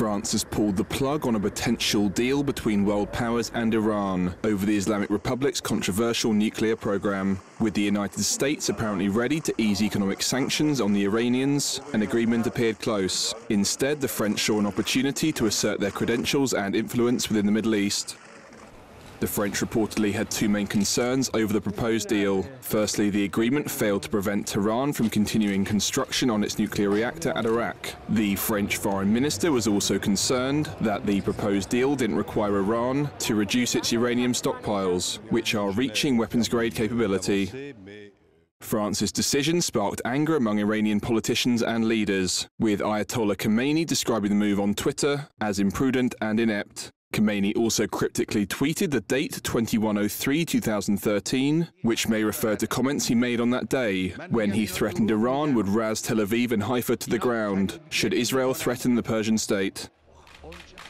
France has pulled the plug on a potential deal between world powers and Iran over the Islamic Republic's controversial nuclear program, with the United States apparently ready to ease economic sanctions on the Iranians. An agreement appeared close. Instead, the French saw an opportunity to assert their credentials and influence within the Middle East. The French reportedly had two main concerns over the proposed deal. Firstly, the agreement failed to prevent Tehran from continuing construction on its nuclear reactor at Arak. The French foreign minister was also concerned that the proposed deal didn't require Iran to reduce its uranium stockpiles, which are reaching weapons-grade capability. France's decision sparked anger among Iranian politicians and leaders, with Ayatollah Khamenei describing the move on Twitter as imprudent and inept. Khamenei also cryptically tweeted the date 21/03/2013, which may refer to comments he made on that day, when he threatened Iran would razz Tel Aviv and Haifa to the ground, should Israel threaten the Persian state.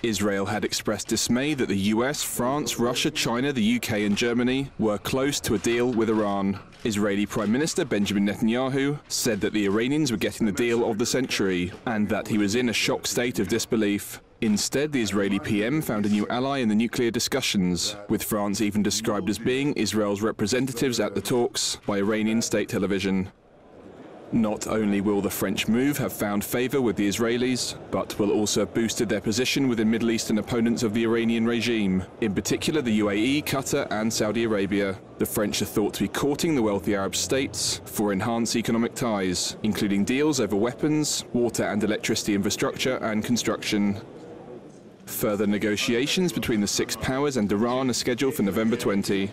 Israel had expressed dismay that the US, France, Russia, China, the UK and Germany were close to a deal with Iran. Israeli Prime Minister Benjamin Netanyahu said that the Iranians were getting the deal of the century, and that he was in a shocked state of disbelief. Instead, the Israeli PM found a new ally in the nuclear discussions, with France even described as being Israel's representatives at the talks by Iranian state television. Not only will the French move have found favor with the Israelis, but will also have boosted their position within Middle Eastern opponents of the Iranian regime, in particular the UAE, Qatar and Saudi Arabia. The French are thought to be courting the wealthy Arab states for enhanced economic ties, including deals over weapons, water and electricity infrastructure and construction. Further negotiations between the six powers and Iran are scheduled for November 20.